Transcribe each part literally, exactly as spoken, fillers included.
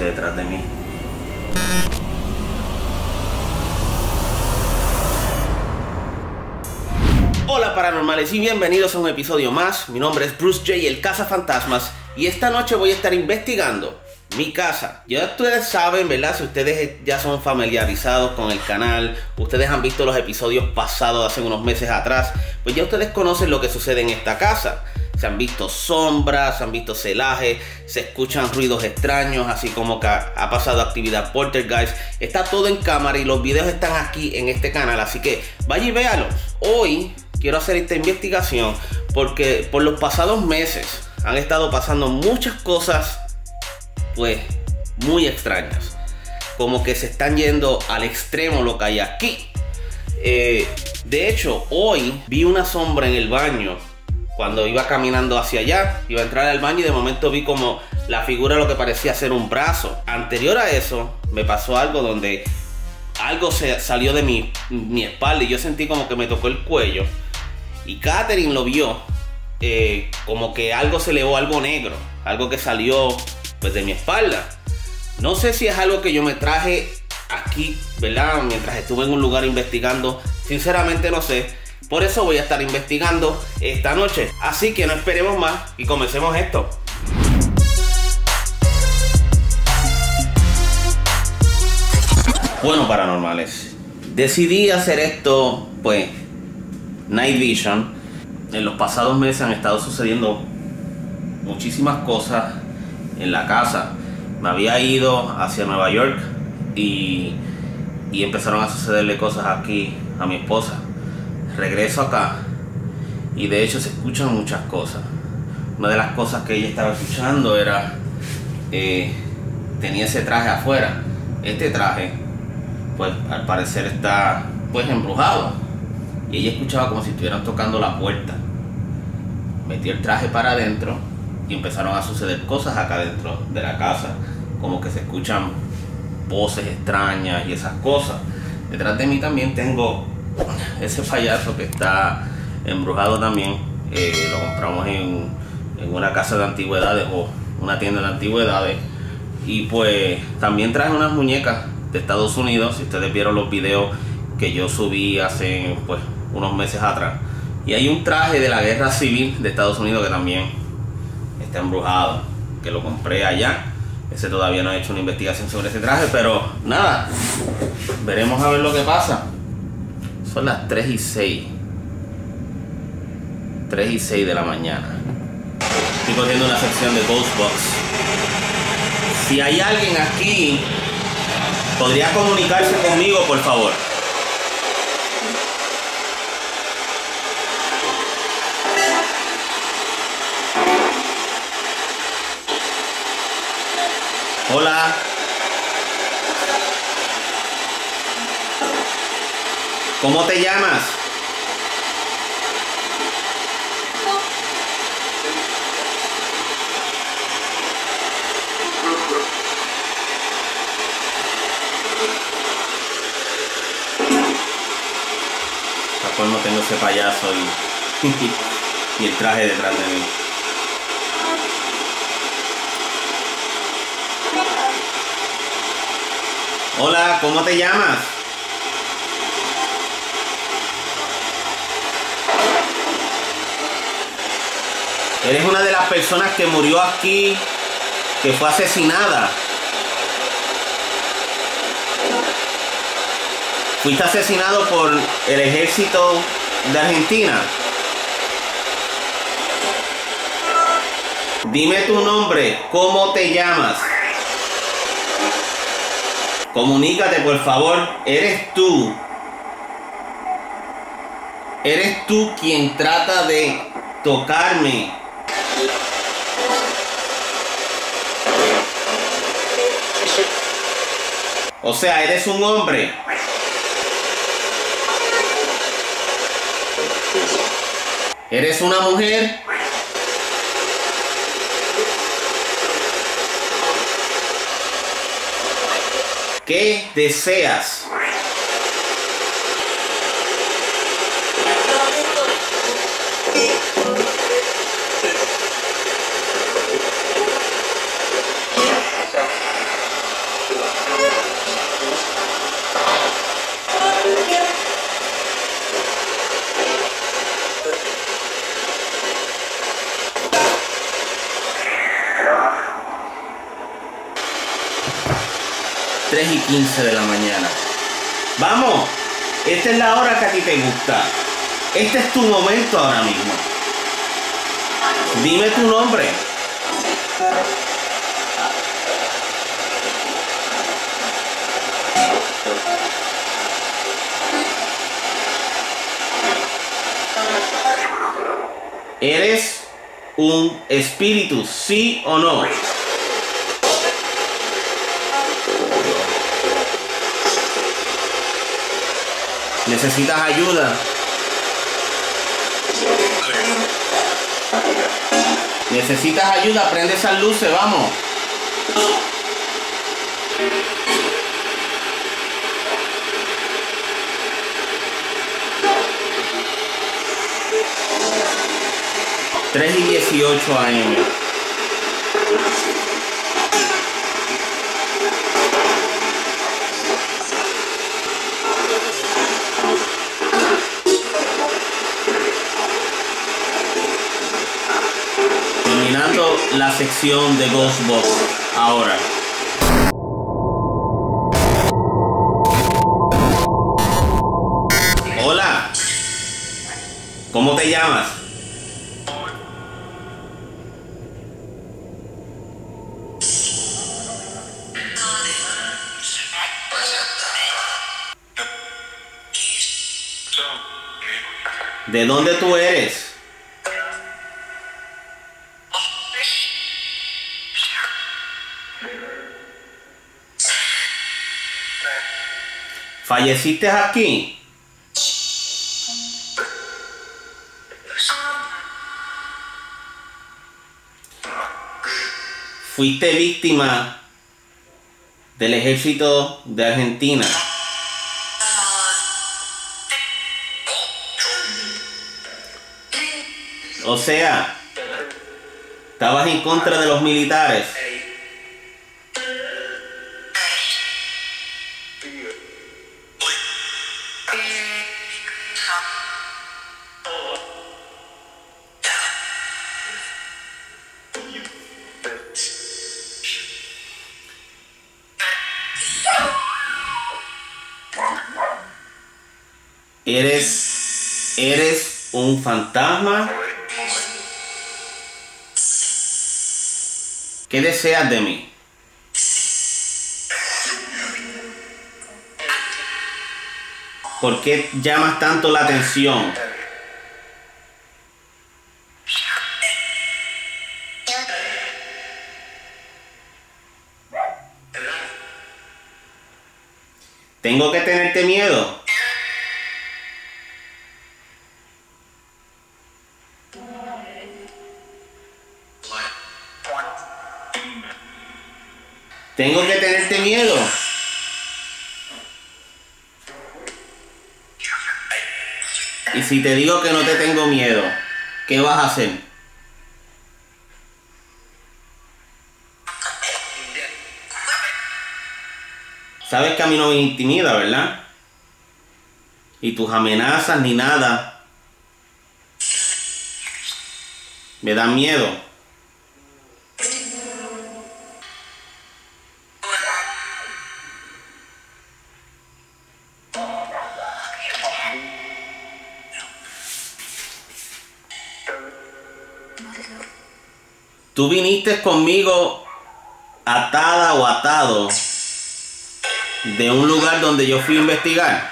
aparece detrás de mí. Hola paranormales y bienvenidos a un episodio más. Mi nombre es Bruce Jay, el cazafantasmas, y esta noche voy a estar investigando mi casa. Ya ustedes saben, ¿verdad? Si ustedes ya son familiarizados con el canal, ustedes han visto los episodios pasados de hace unos meses atrás, pues ya ustedes conocen lo que sucede en esta casa. Se han visto sombras, se han visto celajes, se escuchan ruidos extraños, así como que ha pasado actividad poltergeist. Está todo en cámara y los videos están aquí en este canal, así que vaya y véalo. Hoy quiero hacer esta investigación porque por los pasados meses han estado pasando muchas cosas pues muy extrañas. Como que se están yendo al extremo lo que hay aquí. Eh, de hecho, hoy vi una sombra en el baño. Cuando iba caminando hacia allá, iba a entrar al baño y de momento vi como la figura, lo que parecía ser un brazo. Anterior a eso, me pasó algo donde algo se salió de mi, mi espalda y yo sentí como que me tocó el cuello. Y Katherine lo vio, eh, como que algo se elevó, algo negro, algo que salió pues de mi espalda. No sé si es algo que yo me traje aquí, ¿verdad? Mientras estuve en un lugar investigando, sinceramente no sé. Por eso voy a estar investigando esta noche. Así que no esperemos más y comencemos esto. Bueno, paranormales, decidí hacer esto, pues, Night Vision. En los pasados meses han estado sucediendo muchísimas cosas en la casa. Me había ido hacia Nueva York y, y empezaron a sucederle cosas aquí a mi esposa. Regreso acá y de hecho se escuchan muchas cosas. Una de las cosas que ella estaba escuchando era eh, tenía ese traje afuera. Este traje pues al parecer está pues embrujado, y ella escuchaba como si estuvieran tocando la puerta. Metió el traje para adentro y empezaron a suceder cosas acá dentro de la casa, como que se escuchan voces extrañas y esas cosas. Detrás de mí también tengo ese payaso que está embrujado también. Eh, lo compramos en, en una casa de antigüedades o una tienda de antigüedades. Y pues también traje unas muñecas de Estados Unidos. Si ustedes vieron los videos que yo subí hace pues unos meses atrás. Y hay un traje de la guerra civil de Estados Unidos que también está embrujado, que lo compré allá. Ese todavía no he hecho una investigación sobre ese traje, pero nada, veremos a ver lo que pasa. Son las tres y seis. tres y seis de la mañana. Estoy corriendo una sección de Ghost Box. Si hay alguien aquí, podría comunicarse conmigo, por favor. Hola. ¿Cómo te llamas? Por no tengo ese payaso y, y el traje detrás de mí. Hola, ¿cómo te llamas? Eres una de las personas que murió aquí, que fue asesinada. Fuiste asesinado por el ejército de Argentina. Dime tu nombre, ¿cómo te llamas? Comunícate, por favor. ¿Eres tú? ¿Eres tú quien trata de tocarme? O sea, eres un hombre. Eres una mujer. ¿Qué deseas? tres y quince de la mañana. ¡Vamos! Esta es la hora que a ti te gusta. Este es tu momento ahora mismo. Dime tu nombre. ¿Eres un espíritu, sí o no? ¿Necesitas ayuda? ¿Necesitas ayuda? Prende esas luces, vamos. tres y dieciocho a eme. Terminando la sección de Ghost Box ahora. Hola, ¿cómo te llamas? ¿De dónde tú eres? ¿Falleciste aquí? ¿Fuiste víctima del ejército de Argentina? O sea, estabas en contra de los militares. ¿Eres, eres un fantasma? ¿Qué deseas de mí? ¿Por qué llamas tanto la atención? ¿Tengo que tenerte miedo? ¿Tengo que tenerte miedo? Y si te digo que no te tengo miedo, ¿qué vas a hacer? Sabes que a mí no me intimida, ¿verdad? Y tus amenazas ni nada me dan miedo. Tú viniste conmigo atada o atado de un lugar donde yo fui a investigar.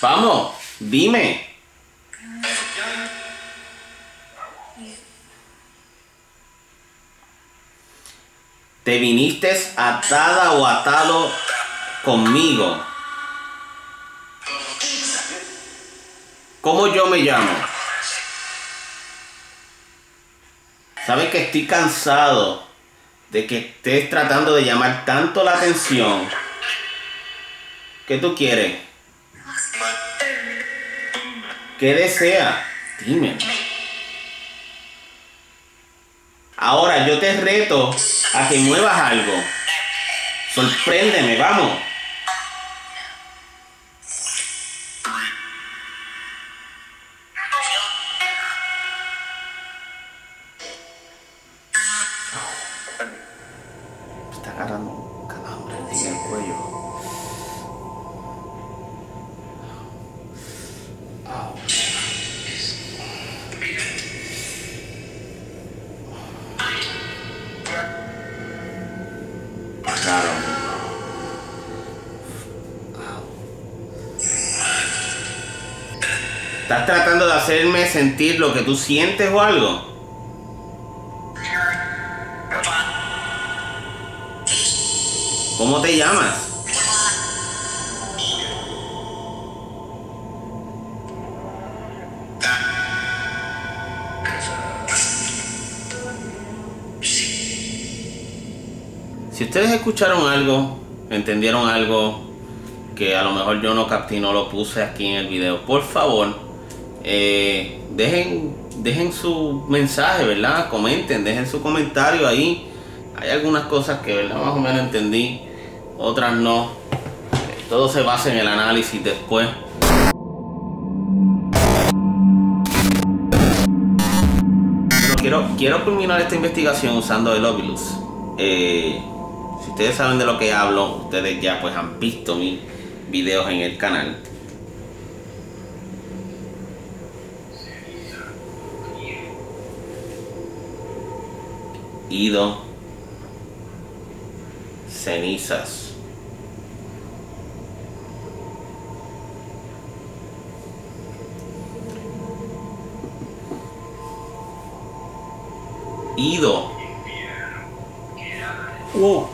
Vamos, dime. Te viniste atada o atado conmigo. ¿Cómo yo me llamo? Sabes que estoy cansado de que estés tratando de llamar tanto la atención. ¿Qué tú quieres? ¿Qué deseas? Dime. Ahora yo te reto a que muevas algo. Sorpréndeme, vamos. está agarrando un calambre en el cuello. Oh. Claro. Oh. ¿Estás tratando de hacerme sentir lo que tú sientes o algo? ¿Cómo te llamas? Si ustedes escucharon algo, entendieron algo que a lo mejor yo no capté, no lo puse aquí en el video, por favor, eh, dejen, dejen su mensaje, ¿verdad? Comenten, dejen su comentario ahí. Hay algunas cosas que, ¿verdad?, más o menos entendí. Otras no. Todo se basa en el análisis después. Bueno, quiero, quiero culminar esta investigación usando el Ovilus. Eh, si ustedes saben de lo que hablo, ustedes ya pues han visto mis videos en el canal. Ido. Cenizas. Ido. Oh.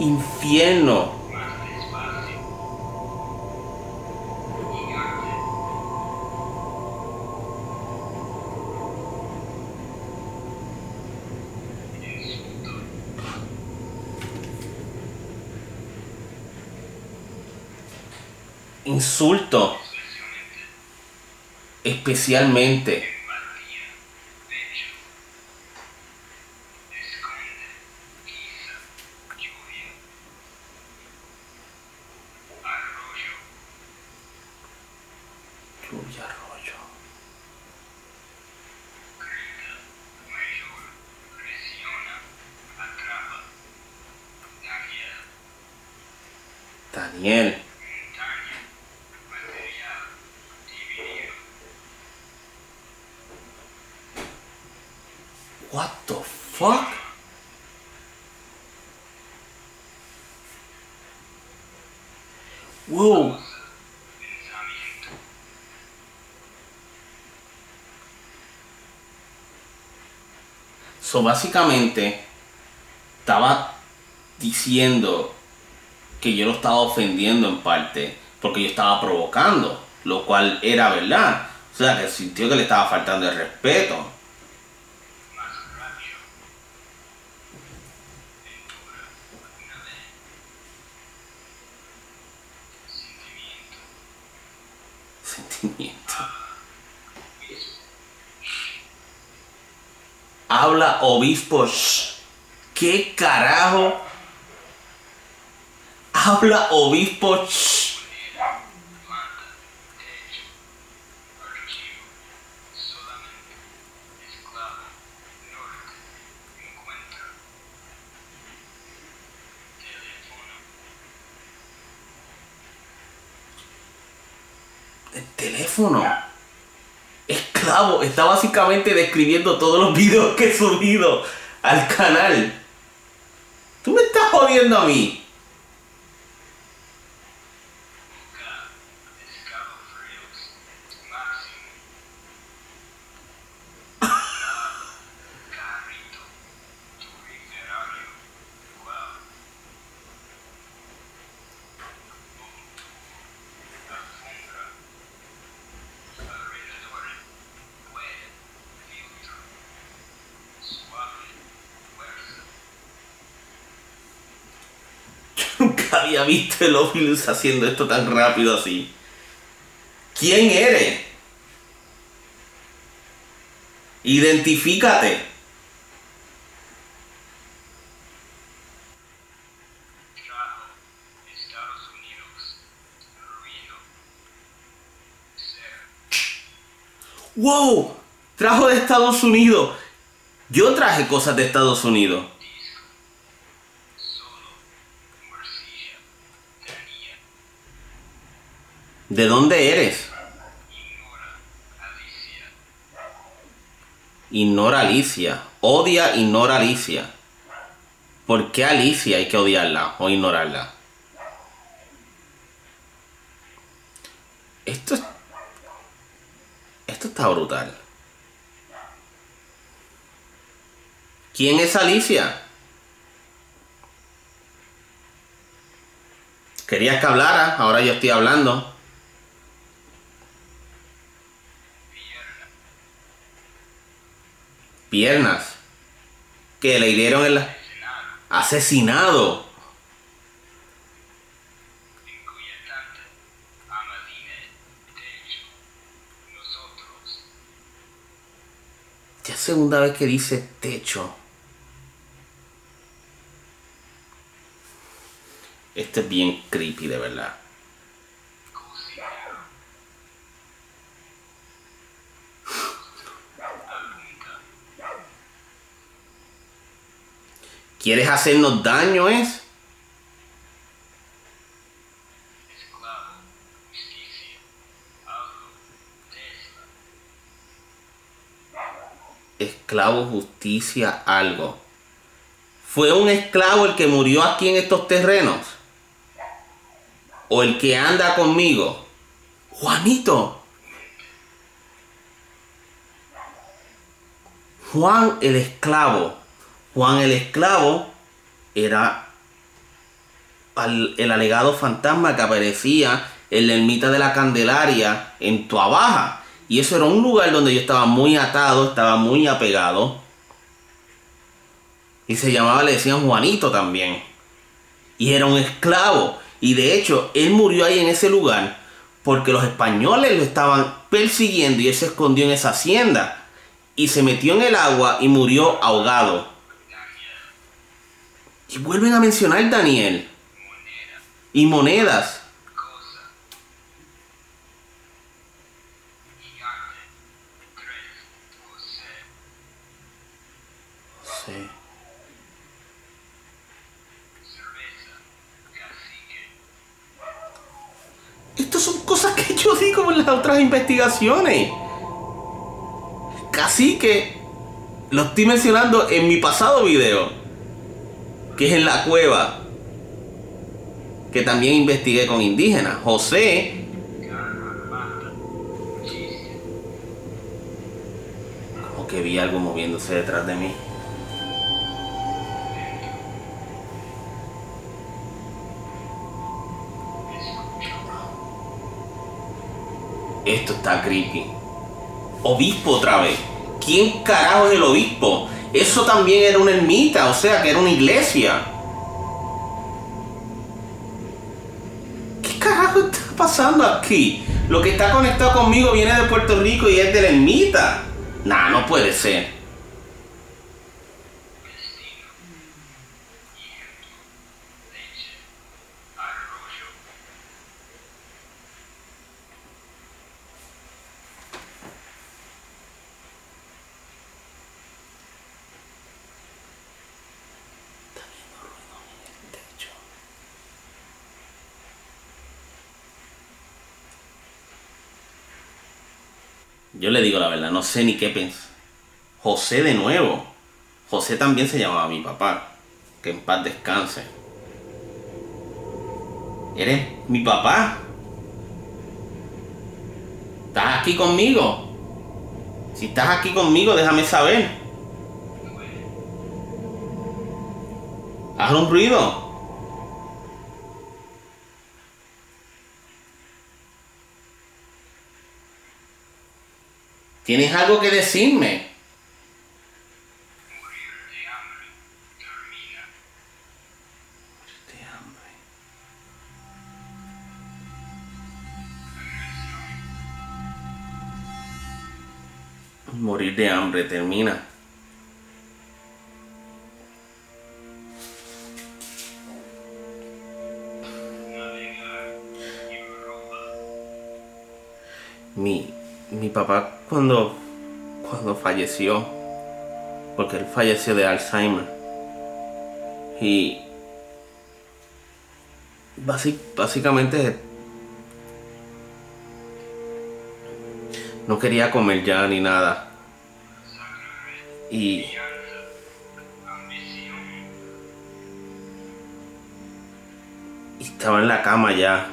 Infierno. Insulto, especialmente lluvia, arroyo, Daniel. What the fuck? Wow. So, básicamente estaba diciendo que yo lo estaba ofendiendo en parte porque yo estaba provocando, lo cual era verdad. O sea, que sintió que le estaba faltando el respeto. Habla obispos. ¿Qué carajo? Habla obispos. El teléfono. Está básicamente describiendo todos los videos que he subido al canal. Tú me estás jodiendo a mí. Nunca había visto el Ovilus haciendo esto tan rápido así. ¿Quién eres? Identifícate. Estados Unidos. Ruido. Wow. Trajo de Estados Unidos. Yo traje cosas de Estados Unidos. ¿De dónde eres? Ignora Alicia. Odia, ignora Alicia. ¿Por qué Alicia hay que odiarla o ignorarla? Esto es... Esto está brutal. ¿Quién es Alicia? Querías que hablara, ahora yo estoy hablando. Piernas. Que le hirieron en la... Asesinado. Ya es segunda vez que dice techo. Este es bien creepy, de verdad. ¿Quieres hacernos daño, es? Esclavo, justicia, algo. ¿Fue un esclavo el que murió aquí en estos terrenos? ¿O el que anda conmigo? Juanito. Juan el esclavo. Juan el esclavo era al, el alegado fantasma que aparecía en la ermita de la Candelaria en Toabaja. Y eso era un lugar donde yo estaba muy atado, estaba muy apegado. Y se llamaba, le decían Juanito también. Y era un esclavo. Y de hecho, él murió ahí en ese lugar porque los españoles lo estaban persiguiendo y él se escondió en esa hacienda. Y se metió en el agua y murió ahogado. Y vuelven a mencionar Daniel. Moneda. Y monedas. Cosa. Sí. Estas son cosas que yo digo en las otras investigaciones. Casi que lo estoy mencionando en mi pasado video, que es en la cueva, que también investigué con indígenas. José. Como que vi algo moviéndose detrás de mí. Esto está creepy. Obispo otra vez. ¿Quién carajo es el obispo? Eso también era una ermita, o sea que era una iglesia. ¿Qué carajo está pasando aquí? Lo que está conectado conmigo viene de Puerto Rico y es de la ermita. Nah, no puede ser. Yo le digo la verdad, no sé ni qué pensar. José de nuevo. José también se llamaba mi papá. Que en paz descanse. ¿Eres mi papá? ¿Estás aquí conmigo? Si estás aquí conmigo, déjame saber. Haz un ruido. ¿Tienes algo que decirme? Morir de hambre termina. Morir de hambre. Morir de hambre termina. Mi... Mi papá cuando, cuando falleció, porque él falleció de Alzheimer. Y basic, básicamente no quería comer ya ni nada. Y estaba en la cama ya.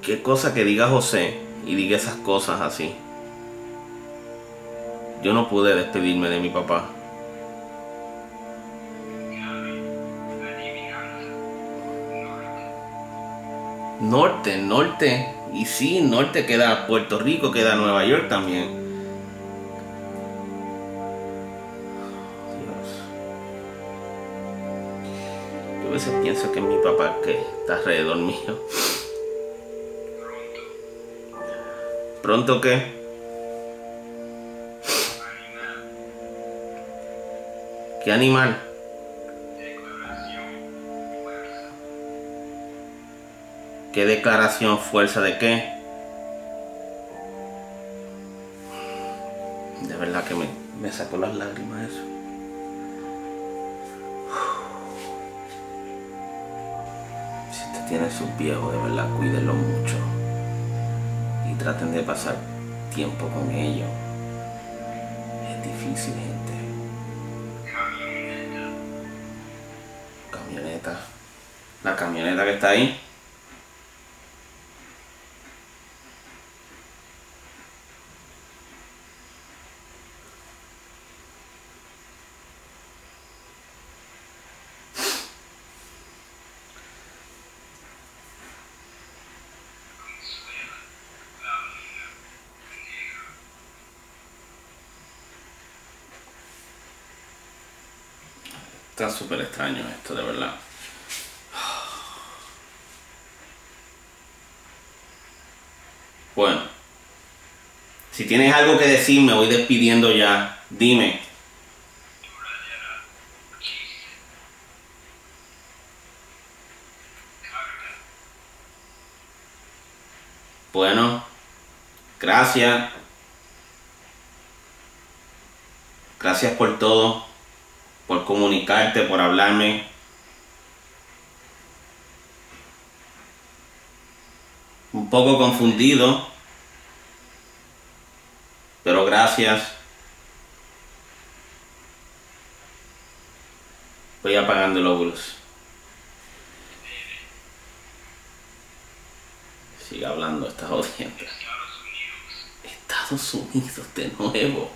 Qué cosa que diga José y diga esas cosas así. Yo no pude despedirme de mi papá. Norte, norte. Y sí, norte queda Puerto Rico, queda Nueva York también. A veces pienso que es mi papá que está alrededor mío. ¿Pronto qué? ¿Qué animal? ¿Qué declaración? ¿Fuerza de qué? De verdad que me, me sacó las lágrimas eso. Tienen sus viejos, de verdad, cuídenlo mucho y traten de pasar tiempo con ellos. Es difícil, gente. Camioneta. La camioneta que está ahí. Está súper extraño esto, de verdad. Bueno, si tienes algo que decir, me voy despidiendo ya. Dime. Bueno, gracias. Gracias por todo. Por comunicarte, por hablarme. Un poco confundido, pero gracias. Voy apagando el Ovilus. Sigue hablando, estás jodiendo. Estados Unidos de nuevo.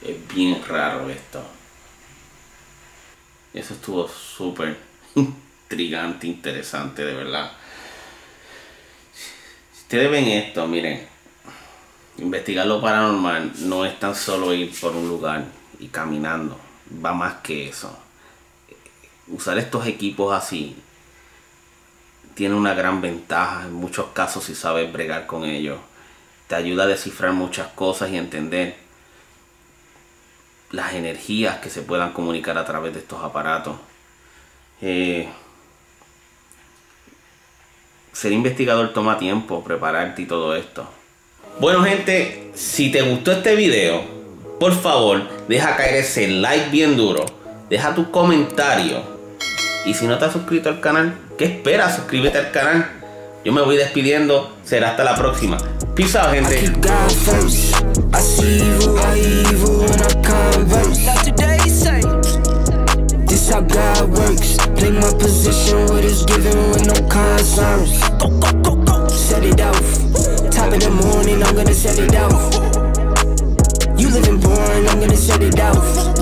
Es bien raro esto. Eso estuvo súper intrigante, interesante, de verdad. Si ustedes ven esto, miren, investigar lo paranormal no es tan solo ir por un lugar y caminando. Va más que eso. Usar estos equipos así tiene una gran ventaja en muchos casos si sabes bregar con ellos. Te ayuda a descifrar muchas cosas y entender las energías que se puedan comunicar a través de estos aparatos. Eh, ser investigador toma tiempo, prepararte y todo esto. Bueno, gente, si te gustó este video, por favor, deja caer ese like bien duro. Deja tu comentario. Y si no te has suscrito al canal, ¿qué esperas? Suscríbete al canal. Yo me voy despidiendo. Será hasta la próxima. Peace out, gente. Now today say this how God works. Play my position, what is given with no concerns. Go, go, go, go. Set it off. Top of the morning, I'm gonna set it off. You living boring, I'm gonna set it off.